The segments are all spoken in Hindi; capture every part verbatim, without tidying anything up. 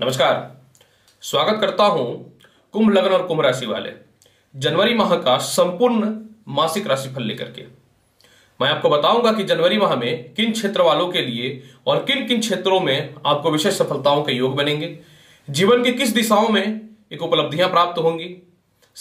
नमस्कार, स्वागत करता हूं कुंभ लग्न और कुंभ राशि वाले जनवरी माह का संपूर्ण मासिक राशिफल लेकर के। मैं आपको बताऊंगा कि जनवरी माह में किन क्षेत्र वालों के लिए और किन किन क्षेत्रों में आपको विशेष सफलताओं के योग बनेंगे, जीवन की किस दिशाओं में एक उपलब्धियां प्राप्त होंगी।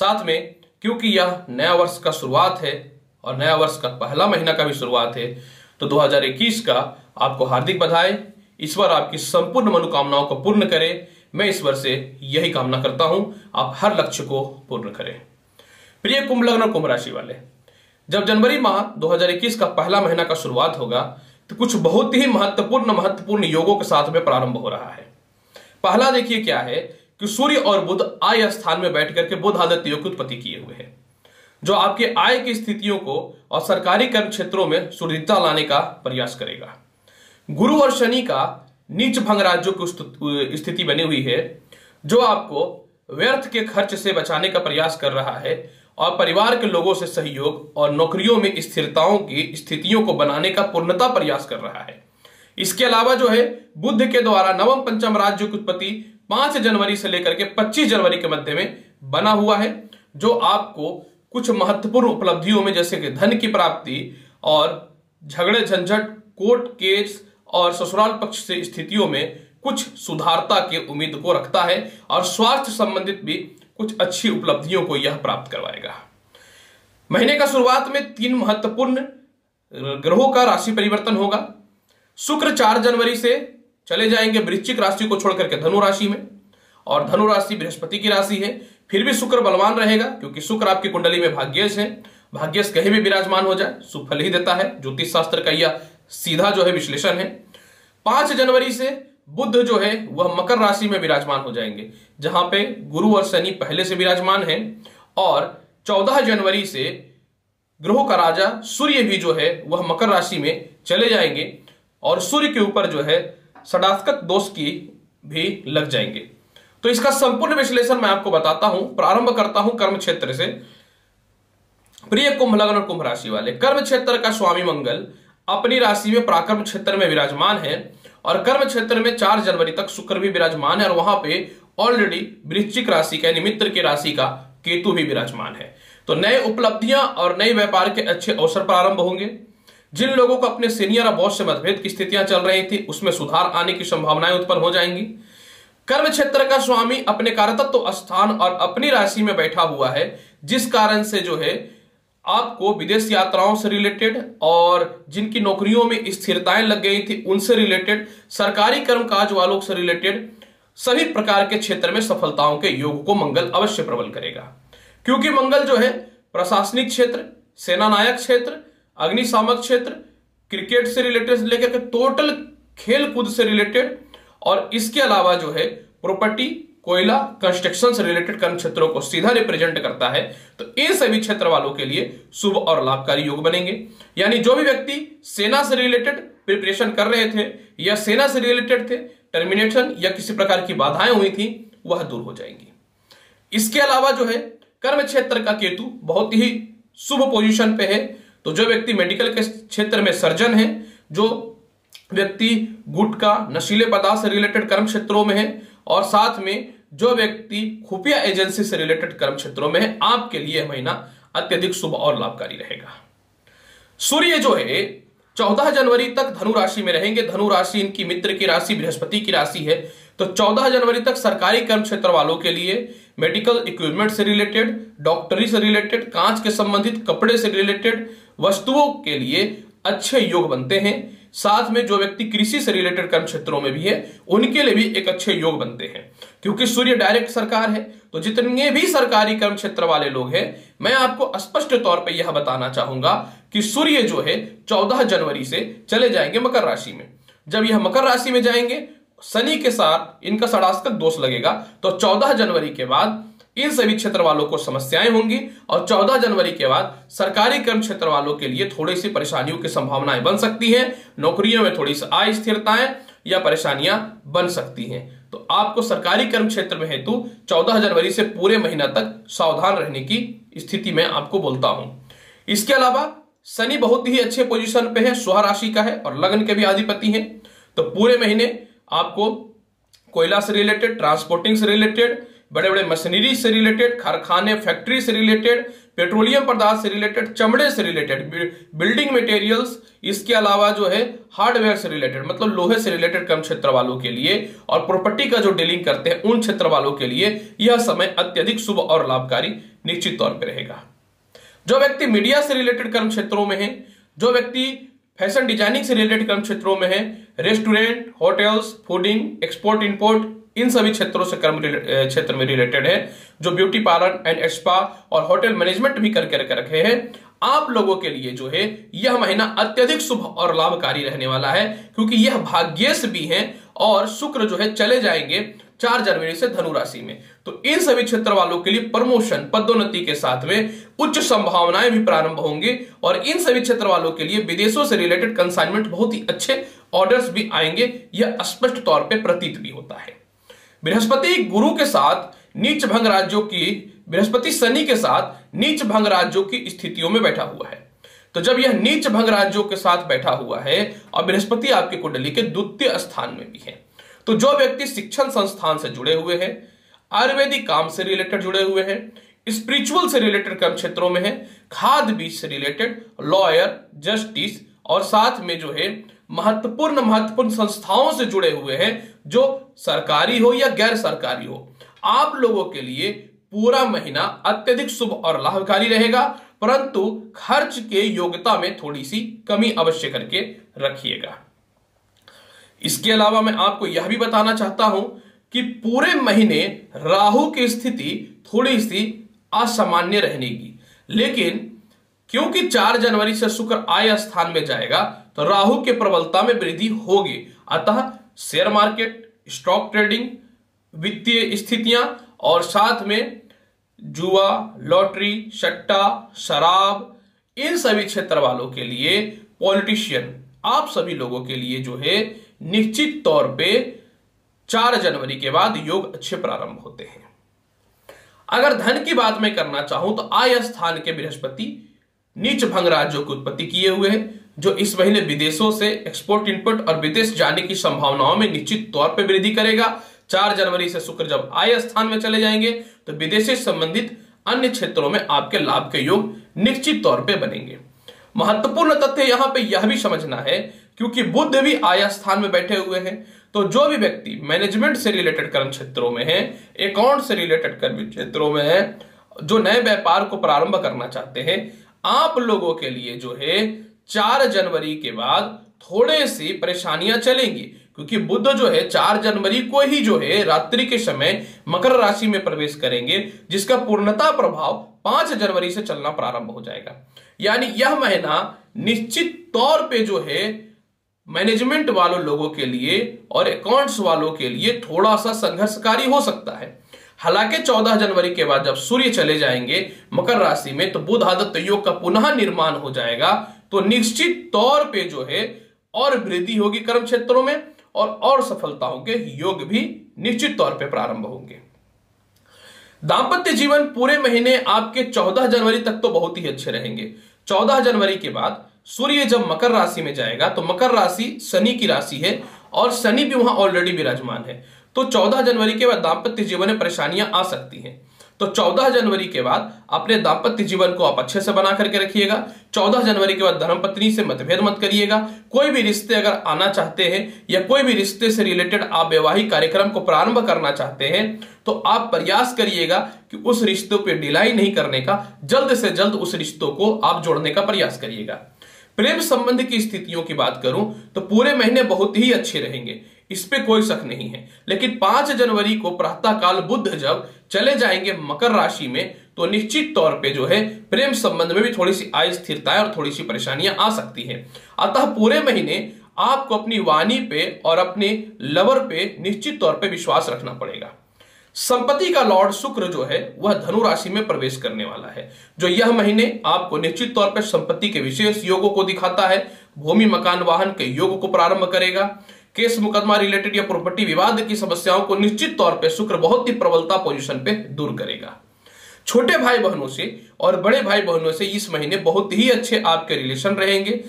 साथ में क्योंकि यह नया वर्ष का शुरुआत है और नया वर्ष का पहला महीना का भी शुरुआत है, तो दो हजार इक्कीस का आपको हार्दिक बधाई। ईश्वर आपकी संपूर्ण मनोकामनाओं को पूर्ण करे। मैं ईश्वर से यही कामना करता हूं, आप हर लक्ष्य को पूर्ण करें। प्रिय कुंभ लग्न और कुंभ राशि वाले, जब जनवरी माह दो हजार इक्कीस का पहला महीना का शुरुआत होगा तो कुछ बहुत ही महत्वपूर्ण महत्वपूर्ण योगों के साथ में प्रारंभ हो रहा है। पहला देखिए क्या है कि सूर्य और बुध आय स्थान में बैठ करके बुध आदित्य योग की उत्पत्ति किए हुए है, जो आपके आय की स्थितियों को और सरकारी कर्म क्षेत्रों में सुदृढ़ता लाने का प्रयास करेगा। गुरु और शनि का नीच भंग राज्यों की स्थिति बनी हुई है, जो आपको व्यर्थ के खर्च से बचाने का प्रयास कर रहा है और परिवार के लोगों से सहयोग और नौकरियों में स्थिरताओं की स्थितियों को बनाने का पूर्णता प्रयास कर रहा है। इसके अलावा जो है बुध के द्वारा नवम पंचम राज्य की उत्पत्ति पांच जनवरी से लेकर के पच्चीस जनवरी के मध्य में बना हुआ है, जो आपको कुछ महत्वपूर्ण उपलब्धियों में जैसे कि धन की प्राप्ति और झगड़े झंझट कोर्ट केस और ससुराल पक्ष से स्थितियों में कुछ सुधारता के उम्मीद को रखता है और स्वास्थ्य संबंधित भी कुछ अच्छी उपलब्धियों को यह प्राप्त करवाएगा। महीने का शुरुआत में तीन महत्वपूर्ण ग्रहों का राशि परिवर्तन होगा। शुक्र चार जनवरी से चले जाएंगे वृश्चिक राशि को छोड़कर के धनु राशि में, और धनु राशि बृहस्पति की राशि है। फिर भी शुक्र बलवान रहेगा क्योंकि शुक्र आपकी कुंडली में भाग्येश है। भाग्येश कहीं भी विराजमान हो जाए सुफल ही देता है, ज्योतिष शास्त्र का यह सीधा जो है विश्लेषण है। पांच जनवरी से बुध जो है वह मकर राशि में विराजमान हो जाएंगे, जहां पे गुरु और शनि पहले से विराजमान हैं, और चौदह जनवरी से ग्रहों का राजा सूर्य भी जो है वह मकर राशि में चले जाएंगे और सूर्य के ऊपर जो है षडाष्टक दोष की भी लग जाएंगे। तो इसका संपूर्ण विश्लेषण मैं आपको बताता हूं। प्रारंभ करता हूं कर्म क्षेत्र से। प्रिय कुंभ लग्न और कुंभ राशि वाले, कर्म क्षेत्र का स्वामी मंगल अपनी राशि में पराक्रम क्षेत्र में विराजमान है और कर्म क्षेत्र में चार जनवरी तक शुक्र भी विराजमान है, और वहां पे ऑलरेडी वृश्चिक राशि का निमित्र की राशि का केतु भी विराजमान है। तो नए उपलब्धियां और नए व्यापार के अच्छे अवसर प्रारंभ होंगे। जिन लोगों को अपने सीनियर और बॉस से मतभेद की स्थितियां चल रही थी उसमें सुधार आने की संभावनाएं उत्पन्न हो जाएंगी। कर्म क्षेत्र का स्वामी अपने कारकत्व स्थान और अपनी राशि में बैठा हुआ है, जिस कारण से जो है आपको विदेश यात्राओं से रिलेटेड और जिनकी नौकरियों में स्थिरताएं लग गई थी उनसे रिलेटेड, सरकारी कर्मकाज वालों से रिलेटेड सभी प्रकार के क्षेत्र में सफलताओं के योग को मंगल अवश्य प्रबल करेगा, क्योंकि मंगल जो है प्रशासनिक क्षेत्र, सेनानायक क्षेत्र, अग्निशामक क्षेत्र, क्रिकेट से रिलेटेड से लेकर के टोटल खेल कूद से रिलेटेड, और इसके अलावा जो है प्रॉपर्टी, कोयला, कंस्ट्रक्शन से रिलेटेड कर्म क्षेत्रों को सीधा रिप्रेजेंट करता है। तो इन सभी क्षेत्र वालों के लिए शुभ और लाभकारी योग बनेंगे। यानी जो भी व्यक्ति सेना से रिलेटेड प्रिपरेशन कर रहे थे या सेना से रिलेटेड थे, टर्मिनेशन या किसी प्रकार की बाधाएं हुई थी वह दूर हो जाएंगी। इसके अलावा जो है कर्म क्षेत्र का केतु बहुत ही शुभ पोजिशन पे है, तो जो व्यक्ति मेडिकल के क्षेत्र में सर्जन है, जो व्यक्ति गुटखा नशीले पदार्थ से रिलेटेड कर्म क्षेत्रों में है, और साथ में जो व्यक्ति खुफिया एजेंसी से रिलेटेड कर्म क्षेत्रों में है, आपके लिए महीना अत्यधिक शुभ और लाभकारी रहेगा। सूर्य जो है चौदह जनवरी तक धनु राशि में रहेंगे। धनु राशि इनकी मित्र की राशि बृहस्पति की राशि है, तो चौदह जनवरी तक सरकारी कर्म क्षेत्र वालों के लिए मेडिकल इक्विपमेंट से रिलेटेड, डॉक्टरी से रिलेटेड, कांच के संबंधित, कपड़े से रिलेटेड वस्तुओं के लिए अच्छे योग बनते हैं। साथ में जो व्यक्ति कृषि से रिलेटेड कर्म क्षेत्रों में भी है उनके लिए भी एक अच्छे योग बनते हैं, क्योंकि सूर्य डायरेक्ट सरकार है। तो जितने भी सरकारी कर्म क्षेत्र वाले लोग हैं, मैं आपको स्पष्ट तौर पर यह बताना चाहूंगा कि सूर्य जो है चौदह जनवरी से चले जाएंगे मकर राशि में। जब यह मकर राशि में जाएंगे शनि के साथ इनका षडाष्टक दोष लगेगा, तो चौदह जनवरी के बाद इन सभी क्षेत्र वालों को समस्याएं होंगी और चौदह जनवरी के बाद सरकारी कर्म क्षेत्र वालों के लिए थोड़ी सी परेशानियों की संभावनाएं बन सकती हैं। नौकरियों में थोड़ी सी अस्थिरताएं या परेशानियां बन सकती हैं। तो आपको सरकारी कर्म क्षेत्र में हेतु चौदह जनवरी से पूरे महीना तक सावधान रहने की स्थिति में आपको बोलता हूं। इसके अलावा शनि बहुत ही अच्छे पोजिशन पे है, स्वह राशि का है और लग्न के भी अधिपति है, तो पूरे महीने आपको कोयला से रिलेटेड, ट्रांसपोर्टिंग से रिलेटेड, बड़े बड़े मशीनरी से रिलेटेड, कारखाने फैक्ट्री से रिलेटेड, पेट्रोलियम पदार्थ से रिलेटेड, चमड़े से रिलेटेड, बिल्डिंग मटेरियल्स, इसके अलावा जो है हार्डवेयर से रिलेटेड, मतलब लोहे से रिलेटेड कम क्षेत्र वालों के लिए, और प्रॉपर्टी का जो डीलिंग करते हैं उन क्षेत्र वालों के लिए यह समय अत्यधिक शुभ और लाभकारी निश्चित तौर पर रहेगा। जो व्यक्ति मीडिया से रिलेटेड कर्म क्षेत्रों में है, जो व्यक्ति फैशन डिजाइनिंग से रिलेटेड कर्म क्षेत्रों में है, restaurant, hotels, fooding, export import, इन सभी क्षेत्रों से कर्म क्षेत्र में रिलेटेड है, जो ब्यूटी पार्लर एंड स्पा और होटल मैनेजमेंट भी करके रखे हैं, आप लोगों के लिए जो है यह महीना अत्यधिक शुभ और लाभकारी रहने वाला है, क्योंकि यह भाग्येश भी है और शुक्र जो है चले जाएंगे चार जनवरी से धनु राशि में। तो इन सभी क्षेत्र वालों के लिए प्रमोशन, पदोन्नति के साथ में उच्च संभावनाएं भी प्रारंभ होंगी, और इन सभी क्षेत्र वालों के लिए विदेशों से रिलेटेड कंसाइनमेंट, बहुत ही अच्छे ऑर्डर्स भी आएंगे, यह स्पष्ट तौर पर प्रतीत भी होता है। बृहस्पति गुरु के साथ नीच भंग राज्यों की, बृहस्पति शनि के साथ नीच भंग राज्यों की स्थितियों में बैठा हुआ है। तो जब यह नीच भंग राज्यों के साथ बैठा हुआ है और बृहस्पति आपके कुंडली के द्वितीय स्थान में भी है, तो जो व्यक्ति शिक्षण संस्थान से जुड़े हुए हैं, आयुर्वेदिक काम से रिलेटेड जुड़े हुए हैं, स्पिरिचुअल से रिलेटेड कर्म क्षेत्रों में है, खाद्य बीज से रिलेटेड, लॉयर, जस्टिस, और साथ में जो है महत्वपूर्ण महत्वपूर्ण संस्थाओं से जुड़े हुए हैं, जो सरकारी हो या गैर सरकारी हो, आप लोगों के लिए पूरा महीना अत्यधिक शुभ और लाभकारी रहेगा, परंतु खर्च के योग्यता में थोड़ी सी कमी अवश्य करके रखिएगा। इसके अलावा मैं आपको यह भी बताना चाहता हूं कि पूरे महीने राहु की स्थिति थोड़ी सी असामान्य रहेगी, लेकिन क्योंकि चार जनवरी से शुक्र आय स्थान में जाएगा तो राहु के प्रबलता में वृद्धि होगी, अतः शेयर मार्केट, स्टॉक ट्रेडिंग, वित्तीय स्थितियां, और साथ में जुआ, लॉटरी, सट्टा, शराब, इन सभी क्षेत्र वालों के लिए, पॉलिटिशियन, आप सभी लोगों के लिए जो है निश्चित तौर पे चार जनवरी के बाद योग अच्छे प्रारंभ होते हैं। अगर धन की बात मैं करना चाहूं तो आय स्थान के बृहस्पति नीच भंग राज्यों की उत्पत्ति किए हुए हैं, जो इस महीने विदेशों से एक्सपोर्ट इनपुट और विदेश जाने की संभावनाओं में निश्चित तौर पर वृद्धि करेगा। चार जनवरी से शुक्र जब आय स्थान में चले जाएंगे तो विदेशी संबंधित अन्य क्षेत्रों में आपके लाभ के योग निश्चित तौर पे बनेंगे। महत्वपूर्ण तथ्य यहाँ पे यह भी समझना है, क्योंकि बुध भी आय स्थान में बैठे हुए हैं, तो जो भी व्यक्ति मैनेजमेंट से रिलेटेड कर्म क्षेत्रों में है, अकाउंट से रिलेटेड कर्म क्षेत्रों में है, जो नए व्यापार को प्रारंभ करना चाहते हैं, आप लोगों के लिए जो है चार जनवरी के बाद थोड़े सी परेशानियां चलेंगी, क्योंकि बुध जो है चार जनवरी को ही जो है रात्रि के समय मकर राशि में प्रवेश करेंगे, जिसका पूर्णतः प्रभाव पांच जनवरी से चलना प्रारंभ हो जाएगा। यानी यह महीना निश्चित तौर पे जो है मैनेजमेंट वालों लोगों के लिए और अकाउंट्स वालों के लिए थोड़ा सा संघर्षकारी हो सकता है। हालांकि चौदह जनवरी के बाद जब सूर्य चले जाएंगे मकर राशि में तो बुध आदित्य योग का पुनः निर्माण हो जाएगा, तो निश्चित तौर पे जो है और वृद्धि होगी कर्म क्षेत्रों में, और और सफलताओं के योग भी निश्चित तौर पे प्रारंभ होंगे। दांपत्य जीवन पूरे महीने आपके चौदह जनवरी तक तो बहुत ही अच्छे रहेंगे। चौदह जनवरी के बाद सूर्य जब मकर राशि में जाएगा तो मकर राशि शनि की राशि है और शनि भी वहां ऑलरेडी विराजमान है, तो चौदह जनवरी के बाद दांपत्य जीवन में परेशानियां आ सकती हैं। तो चौदह जनवरी के बाद अपने दांपत्य जीवन को आप अच्छे से बना करके रखिएगा। चौदह जनवरी के बाद धर्मपत्नी से मतभेद मत करिएगा। कोई भी रिश्ते अगर आना चाहते हैं या कोई भी रिश्ते से रिलेटेड आप वैवाहिक कार्यक्रम को प्रारंभ करना चाहते हैं तो आप प्रयास करिएगा कि उस रिश्तों पर डिलाई नहीं करने का, जल्द से जल्द उस रिश्तों को आप जोड़ने का प्रयास करिएगा। प्रेम संबंध की स्थितियों की बात करूं तो पूरे महीने बहुत ही अच्छे रहेंगे, इस पे कोई शक नहीं है, लेकिन पांच जनवरी को प्रातः काल बुध जब चले जाएंगे मकर राशि में तो निश्चित तौर पे जो है प्रेम संबंध में भी थोड़ी सी अस्थिरताएं और थोड़ी सी परेशानियां आ सकती हैं। अतः पूरे महीने आपको अपनी वाणी पे और अपने लवर पे निश्चित तौर पे विश्वास रखना पड़ेगा। संपत्ति का लॉर्ड शुक्र जो है वह धनु राशि में प्रवेश करने वाला है, जो यह महीने आपको निश्चित तौर पर संपत्ति के विशेष योगों को दिखाता है। भूमि, मकान, वाहन के योग को प्रारंभ करेगा। केस, मुकदमा रिलेटेड या प्रॉपर्टी विवाद की समस्याओं को निश्चित तौर पे शुक्र बहुत ही प्रबलता पोजीशन पे दूर करेगा। छोटे भाई बहनों से और बड़े भाई बहनों से इस महीने बहुत ही अच्छे आपके रिलेशन रहेंगे।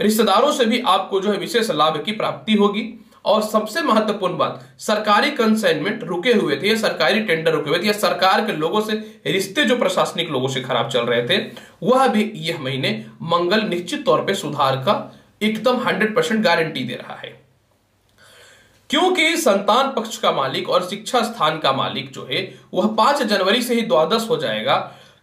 रिश्तेदारों से भी आपको जो है विशेष लाभ की प्राप्ति होगी और सबसे महत्वपूर्ण बात, सरकारी कंसाइनमेंट रुके हुए थे या सरकारी टेंडर रुके हुए थे या सरकार के लोगों से रिश्ते जो प्रशासनिक लोगों से खराब चल रहे थे, वह भी यह महीने मंगल निश्चित तौर पे सुधार का एकदम सौ परसेंट गारंटी दे रहा है, क्योंकि संतान पक्ष का मालिक और शिक्षा स्थान का मालिक जो है वह पांच जनवरी से ही द्वादश हो जाएगा।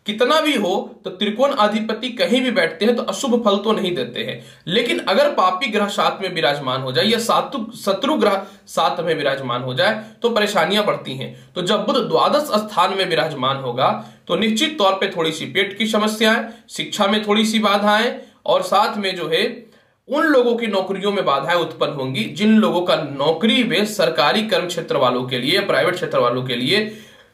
कितना भी हो तो त्रिकोण अधिपति कहीं भी बैठते हैं तो अशुभ फल तो नहीं देते हैं, लेकिन अगर पापी ग्रह साथ में विराजमान हो जाए या शत्रु ग्रह साथ में विराजमान हो जाए तो परेशानियां बढ़ती हैं। तो जब बुध द्वादश स्थान में विराजमान होगा तो निश्चित तौर पे थोड़ी सी पेट की समस्याएं, शिक्षा में थोड़ी सी बाधाएं और साथ में जो है उन लोगों की नौकरियों में बाधाएं उत्पन्न होंगी जिन लोगों का नौकरी में सरकारी कर्म क्षेत्र वालों के लिए या प्राइवेट क्षेत्र वालों के लिए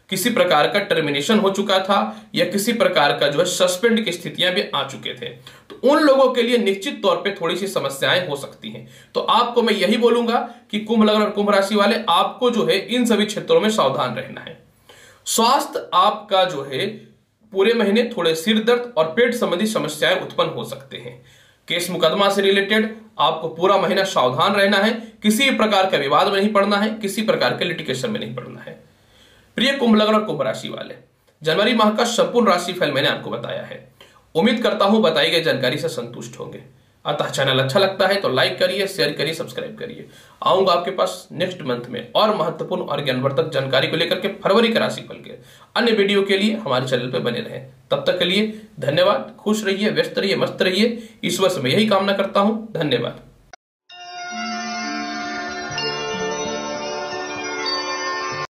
किसी प्रकार का टर्मिनेशन हो चुका था या किसी प्रकार का जो है सस्पेंड की स्थितियां भी आ चुके थे, तो उन लोगों के लिए निश्चित तौर पे थोड़ी सी समस्याएं हो सकती हैं। तो आपको मैं यही बोलूंगा कि कुंभ लग्न और कुंभ राशि वाले आपको जो है इन सभी क्षेत्रों में सावधान रहना है। स्वास्थ्य आपका जो है पूरे महीने थोड़े सिर दर्द और पेट संबंधी समस्याएं उत्पन्न हो सकते हैं। केस मुकदमा से रिलेटेड आपको पूरा महीना सावधान रहना है, किसी प्रकार के विवाद में नहीं पड़ना है, किसी प्रकार के लिटिगेशन में नहीं पड़ना है। प्रिय कुंभ लग्न और कुंभ राशि वाले, जनवरी माह का संपूर्ण राशिफल मैंने आपको बताया है। उम्मीद करता हूं बताई गई जानकारी से संतुष्ट होंगे। अतः चैनल अच्छा लगता है तो लाइक करिए, शेयर करिए, सब्सक्राइब करिए। आऊंगा आपके पास नेक्स्ट मंथ में और महत्वपूर्ण और ज्ञानवर्धक जानकारी को लेकर के फरवरी का राशिफल के अन्य वीडियो के लिए हमारे चैनल पर बने रहें। तब तक के लिए धन्यवाद। खुश रहिए, व्यस्त रहिए, मस्त रहिए। ईश्वर से मैं यही कामना करता हूँ। धन्यवाद।